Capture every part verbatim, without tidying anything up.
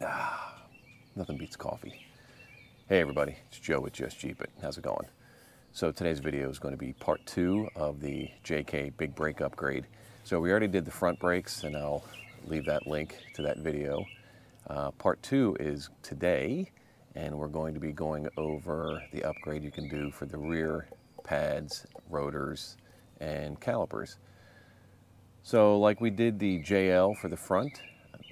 Ah, nothing beats coffee. Hey everybody, it's Joe with Just Jeep It. How's it going? So today's video is going to be part two of the J K big brake upgrade. So we already did the front brakes and I'll leave that link to that video. Uh, part two is today and we're going to be going over the upgrade you can do for the rear pads, rotors, and calipers. So like we did the J L for the front,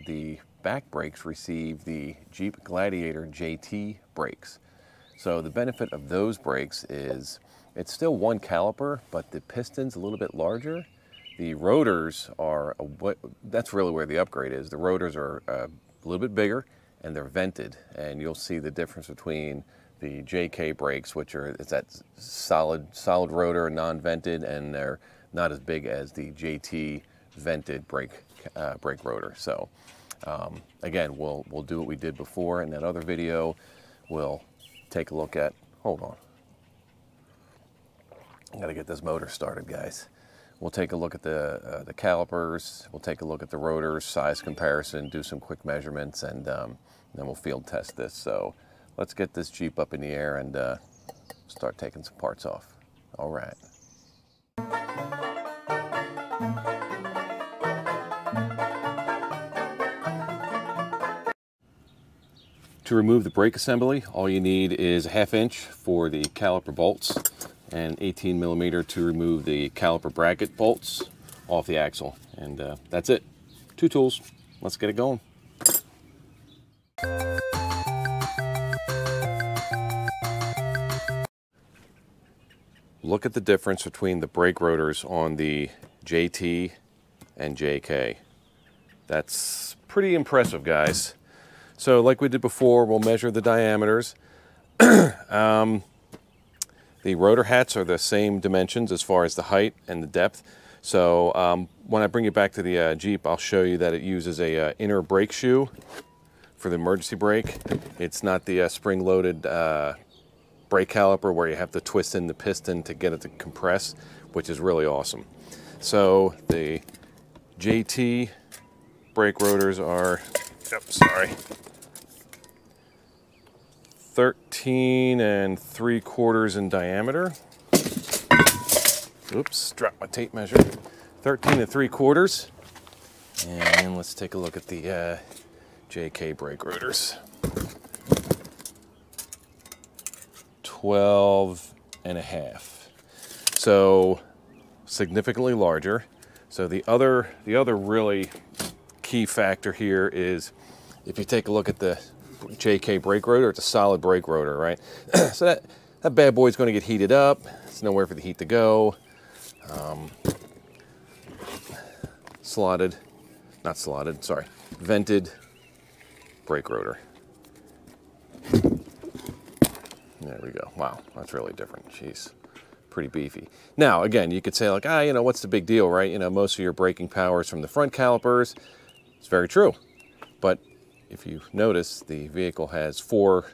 the back brakes receive the Jeep Gladiator J T brakes. So the benefit of those brakes is it's still one caliper, but the piston's a little bit larger. The rotors are, a, that's really where the upgrade is. The rotors are a little bit bigger and they're vented. And you'll see the difference between the J K brakes, which are, it's that solid, solid rotor, non-vented, and they're not as big as the J T vented brake, uh, brake rotor. So um, again, we'll, we'll do what we did before in that other video. We'll take a look at, hold on, I gotta get this motor started, guys. We'll take a look at the, uh, the calipers, we'll take a look at the rotors, size comparison, do some quick measurements, and um, then we'll field test this. So let's get this Jeep up in the air and uh, start taking some parts off. All right. To remove the brake assembly, all you need is a half inch for the caliper bolts and eighteen millimeter to remove the caliper bracket bolts off the axle. And uh, that's it. Two tools. Let's get it going. Look at the difference between the brake rotors on the J T and J K. That's pretty impressive, guys. So like we did before, we'll measure the diameters. um, the rotor hats are the same dimensions as far as the height and the depth. So um, when I bring you back to the uh, Jeep, I'll show you that it uses a uh, inner brake shoe for the emergency brake. It's not the uh, spring-loaded uh, brake caliper where you have to twist in the piston to get it to compress, which is really awesome. So the J T brake rotors are, yep, sorry, thirteen and three quarters in diameter. Oops, dropped my tape measure. thirteen and three quarters. And let's take a look at the uh, J K brake rotors. twelve and a half. So significantly larger. So the other, the other really key factor here is if you take a look at the J K brake rotor, it's a solid brake rotor, right? So that, that bad boy's going to get heated up. There's nowhere for the heat to go. Um, slotted, not slotted, sorry, vented brake rotor. There we go. Wow, that's really different. Jeez, pretty beefy. Now, again, you could say like, ah, you know, what's the big deal, right? You know, most of your braking power is from the front calipers. It's very true, but if you notice, the vehicle has four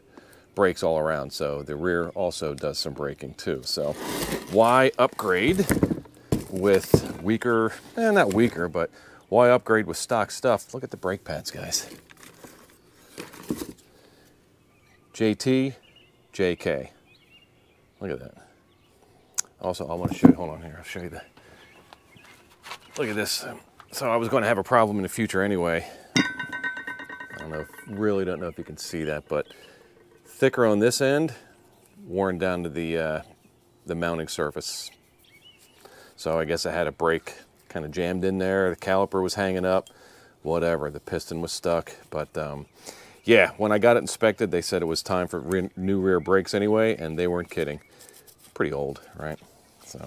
brakes all around, so the rear also does some braking too. So why upgrade with weaker, eh, not weaker, but why upgrade with stock stuff? Look at the brake pads, guys. J T, J K. Look at that. Also, I want to show you, hold on here, I'll show you the, look at this. So I was going to have a problem in the future anyway. Know, really don't know if you can see that, but thicker on this end, worn down to the uh, the mounting surface. So I guess I had a brake kind of jammed in there, the caliper was hanging up, whatever, the piston was stuck. But um, yeah, when I got it inspected, they said it was time for re new rear brakes anyway, and they weren't kidding. Pretty old, right? So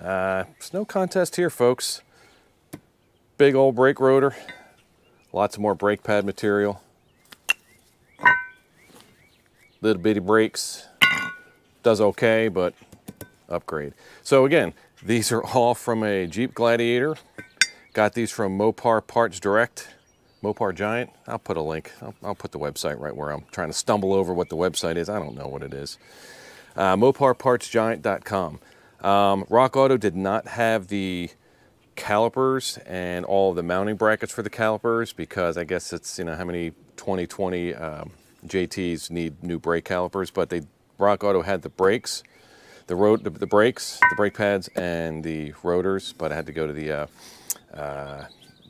uh, it's no contest here, folks. Big old brake rotor, lots of more brake pad material, little bitty brakes, does okay, but upgrade. So again, these are all from a Jeep Gladiator. Got these from Mopar Parts Direct, Mopar Giant. I'll put a link, I'll, I'll put the website right where I'm trying to stumble over what the website is. I don't know what it is. Uh, Mopar Parts Giant dot com. Um, Rock Auto did not have the calipers and all of the mounting brackets for the calipers, because I guess it's, you know, how many twenty twenty um, J Ts need new brake calipers, but they Rock Auto had the brakes, the road, the, the brakes, the brake pads, and the rotors, but I had to go to the uh, uh,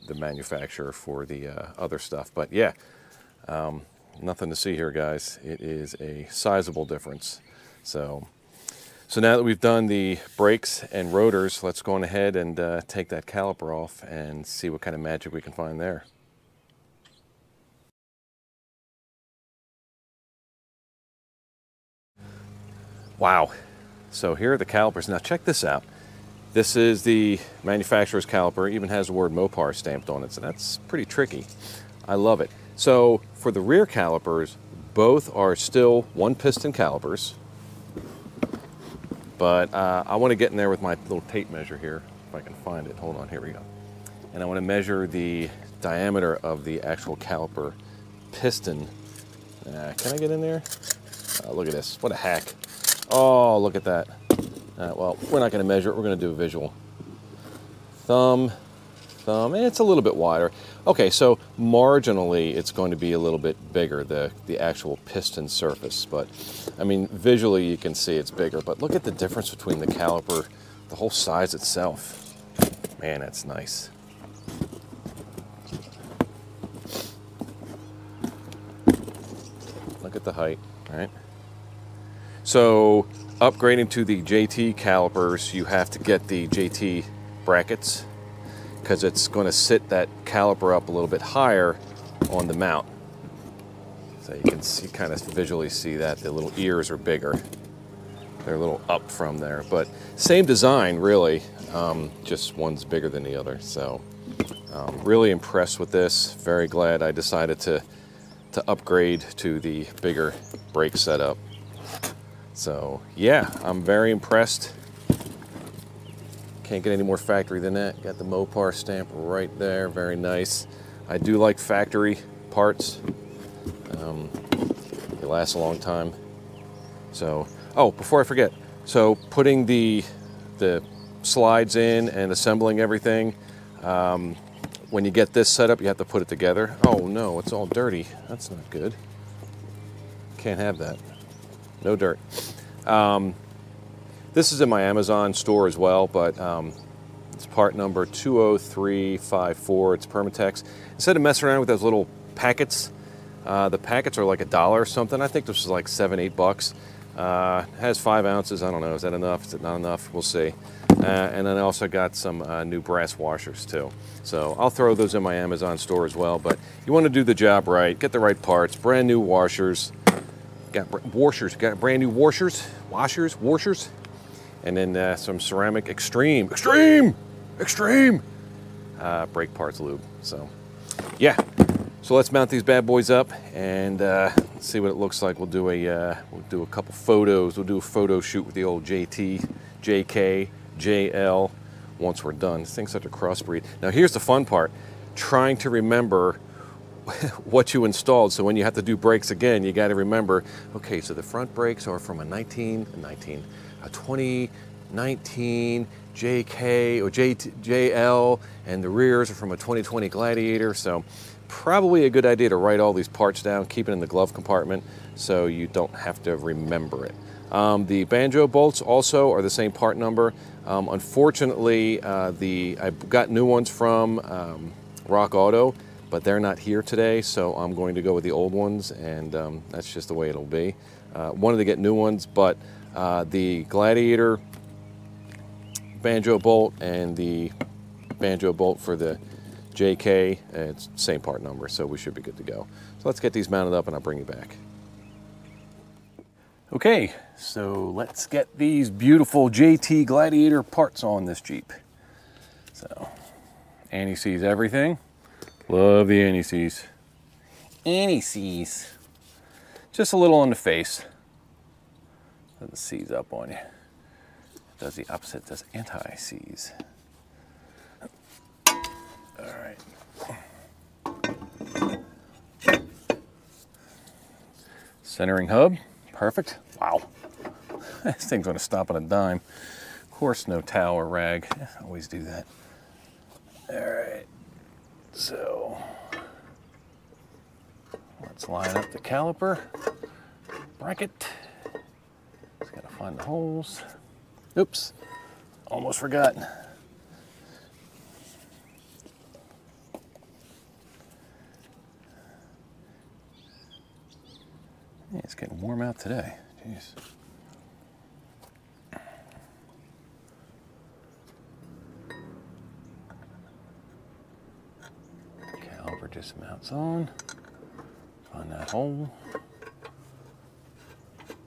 the manufacturer for the uh, other stuff. But yeah, um, nothing to see here, guys. It is a sizable difference. So, so now that we've done the brakes and rotors, let's go on ahead and uh, take that caliper off and see what kind of magic we can find there. Wow. So here are the calipers. Now check this out. This is the manufacturer's caliper. It even has the word Mopar stamped on it, so that's pretty tricky. I love it. So for the rear calipers, both are still one piston calipers, but uh, I want to get in there with my little tape measure here, if I can find it. Hold on, here we go. And I want to measure the diameter of the actual caliper piston. Uh, can I get in there? Uh, look at this, what a hack. Oh, look at that. Uh, well, we're not going to measure it. We're going to do a visual. Thumb, thumb, and it's a little bit wider. Okay, so marginally, it's going to be a little bit bigger, the, the actual piston surface. But, I mean, visually, you can see it's bigger. But look at the difference between the caliper, the whole size itself. Man, that's nice. Look at the height, right? So, upgrading to the J T calipers, you have to get the J T brackets, because it's going to sit that caliper up a little bit higher on the mount. So you can see, kind of visually see that the little ears are bigger. They're a little up from there, but same design really, um, just one's bigger than the other. So um, really impressed with this. Very glad I decided to, to upgrade to the bigger brake setup. So yeah, I'm very impressed. Can't get any more factory than that. Got the Mopar stamp right there, very nice. I do like factory parts. Um, they last a long time. So, oh, before I forget, so putting the, the slides in and assembling everything, um, when you get this set up, you have to put it together. Oh no, it's all dirty. That's not good. Can't have that. No dirt. Um, this is in my Amazon store as well, but um, it's part number two oh three five four. It's Permatex. Instead of messing around with those little packets, uh, the packets are like a dollar or something. I think this was like seven, eight bucks. Uh, it has five ounces. I don't know. Is that enough? Is it not enough? We'll see. Uh, and then I also got some uh, new brass washers too. So I'll throw those in my Amazon store as well. But you want to do the job right, get the right parts, brand new washers. Got washers, got brand new washers, washers, washers, and then uh, some ceramic extreme, extreme, extreme uh, brake parts lube. So, yeah. So let's mount these bad boys up and uh, see what it looks like. We'll do a uh, we'll do a couple photos. We'll do a photo shoot with the old J T, J K, J L. Once we're done, this thing's such a crossbreed. Now here's the fun part: trying to remember what you installed, so when you have to do brakes again, you got to remember, okay, so the front brakes are from a nineteen, nineteen, a twenty nineteen J K or J L, and the rears are from a twenty twenty Gladiator. So probably a good idea to write all these parts down, keep it in the glove compartment so you don't have to remember it. Um, the banjo bolts also are the same part number. Um, unfortunately, uh, the I got new ones from um, Rock Auto, but they're not here today, so I'm going to go with the old ones, and um, that's just the way it'll be. Uh, wanted to get new ones, but uh, the Gladiator banjo bolt and the banjo bolt for the J K, it's same part number, so we should be good to go. So let's get these mounted up and I'll bring you back. Okay, so let's get these beautiful J T Gladiator parts on this Jeep. So Annie sees everything. Love the anti-seize. Anti-seize. Just a little on the face. Doesn't seize up on you. It does the opposite, does anti-seize. All right. Centering hub, perfect. Wow. This thing's gonna stop on a dime. Of course, no towel or rag. I always do that. Alright, so let's line up the caliper bracket. Just gotta find the holes. Oops, almost forgot. Yeah, it's getting warm out today. Jeez. Caliper just mounts on. Find that hole. Got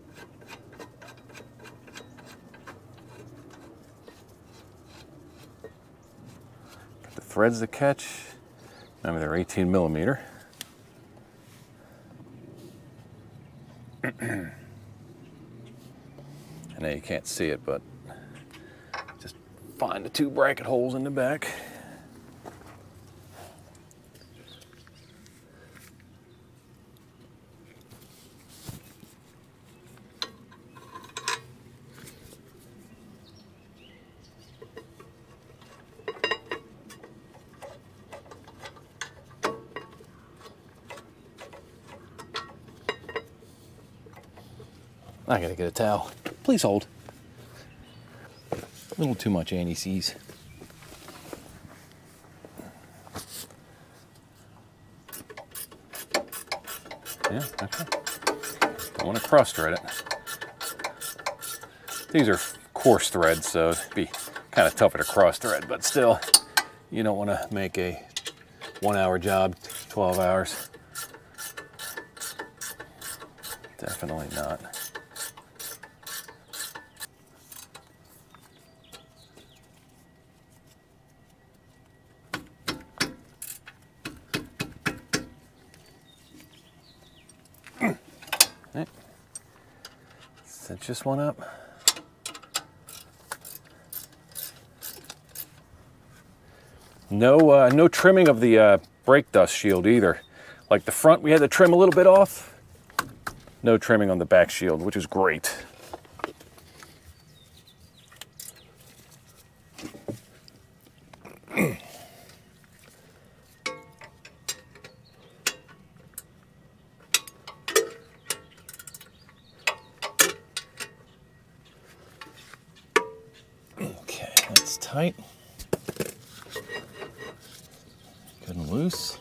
the threads to catch. Remember, they're eighteen millimeter. I know you can't see it, but just find the two bracket holes in the back. I gotta get a towel. Please hold. A little too much anti-seize. Yeah, okay. Don't want to cross thread it. These are coarse threads, so it'd be kind of tougher to cross thread, but still, you don't want to make a one hour job twelve hours. Definitely not. Just one up. No, uh, no trimming of the uh, brake dust shield either. Like the front, we had to trim a little bit off. No trimming on the back shield, which is great. Tight, good and loose.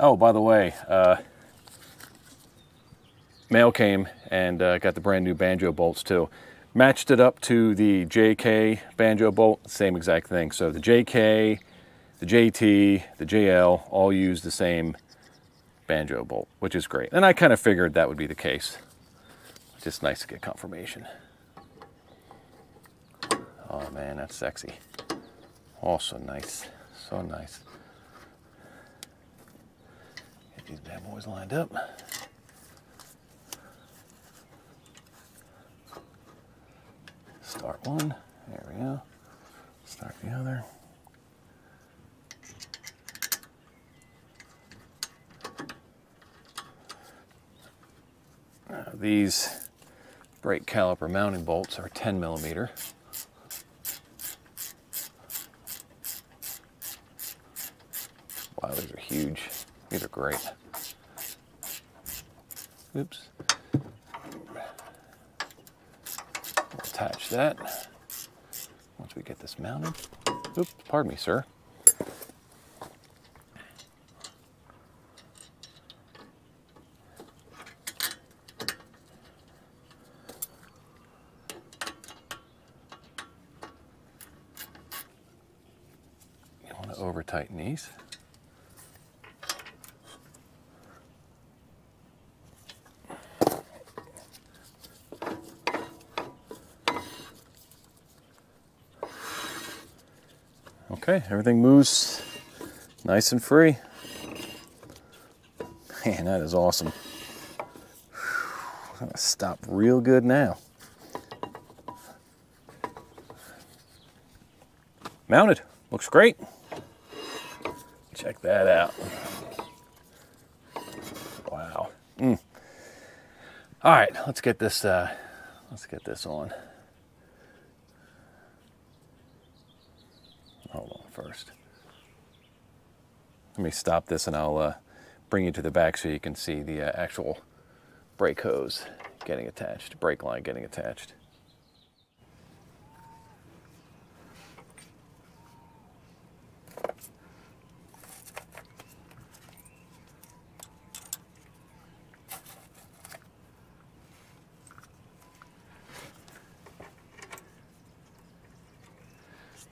Oh, by the way, uh, mail came and uh, got the brand new banjo bolts too. Matched it up to the J K banjo bolt, same exact thing. So the J K, the J T, the J L all use the same banjo bolt, which is great. And I kind of figured that would be the case. Just nice to get confirmation. Oh man, that's sexy. Also nice, so nice. Get these bad boys lined up. Start one, there we go. Start the other. Now these brake caliper mounting bolts are ten millimeter. Wow, these are huge. These are great. Oops. We'll attach that once we get this mounted. Oops, pardon me, sir. You want to over tighten these. Okay, everything moves nice and free. Man, that is awesome. I'm gonna stop real good now. Mounted, looks great. Check that out. Wow. Mm. All right, let's get this. Uh, let's get this on. Hold on first. Let me stop this and I'll uh, bring you to the back so you can see the uh, actual brake hose getting attached, brake line getting attached.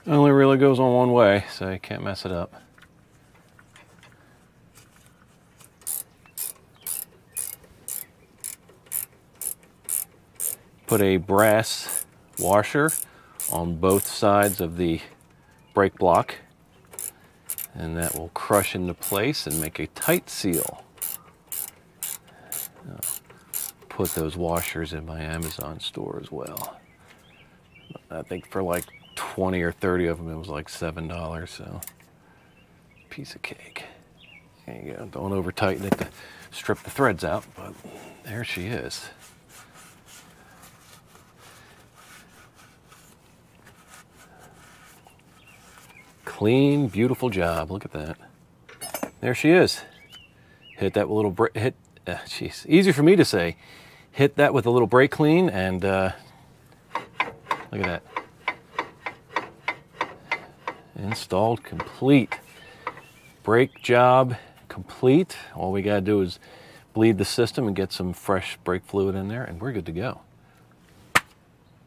Only really goes on one way, so you can't mess it up. Put a brass washer on both sides of the brake block, and that will crush into place and make a tight seal. I'll put those washers in my Amazon store as well. I think for like twenty or thirty of them, it was like seven dollars, so piece of cake. There you go. Don't over tighten it to strip the threads out, but there she is. Clean, beautiful job. Look at that. There she is. Hit that with a little brake, hit, uh, geez, easy for me to say. Hit that with a little brake clean and uh, look at that. Installed complete. Brake job complete. All we gotta do is bleed the system and get some fresh brake fluid in there and we're good to go.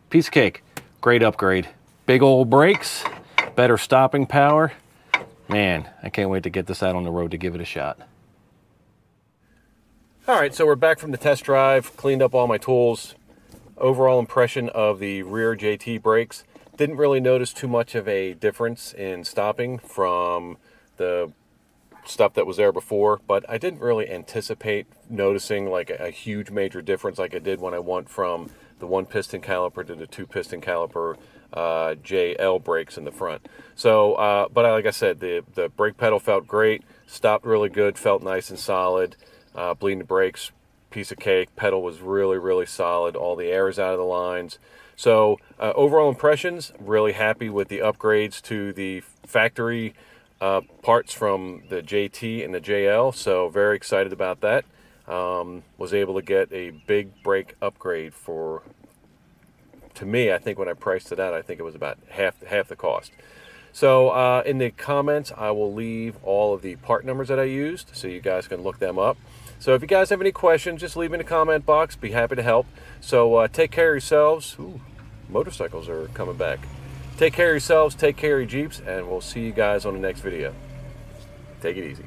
Piece of cake, great upgrade. Big old brakes, better stopping power. Man, I can't wait to get this out on the road to give it a shot. All right, so we're back from the test drive, cleaned up all my tools. Overall impression of the rear J T brakes. Didn't really notice too much of a difference in stopping from the stuff that was there before, but I didn't really anticipate noticing like a, a huge major difference like I did when I went from the one piston caliper to the two piston caliper uh, J L brakes in the front. So, uh, but I, like I said, the, the brake pedal felt great, stopped really good, felt nice and solid, uh, bleeding the brakes, piece of cake, pedal was really, really solid, all the air is out of the lines. So uh, overall impressions, really happy with the upgrades to the factory uh, parts from the J T and the J L. So very excited about that. Um, was able to get a big brake upgrade for, to me, I think when I priced it out, I think it was about half, half the cost. So uh, in the comments, I will leave all of the part numbers that I used so you guys can look them up. So if you guys have any questions, just leave in the comment box. Be happy to help. So uh, take care of yourselves. Ooh, motorcycles are coming back. Take care of yourselves, take care of your Jeeps, and we'll see you guys on the next video. Take it easy.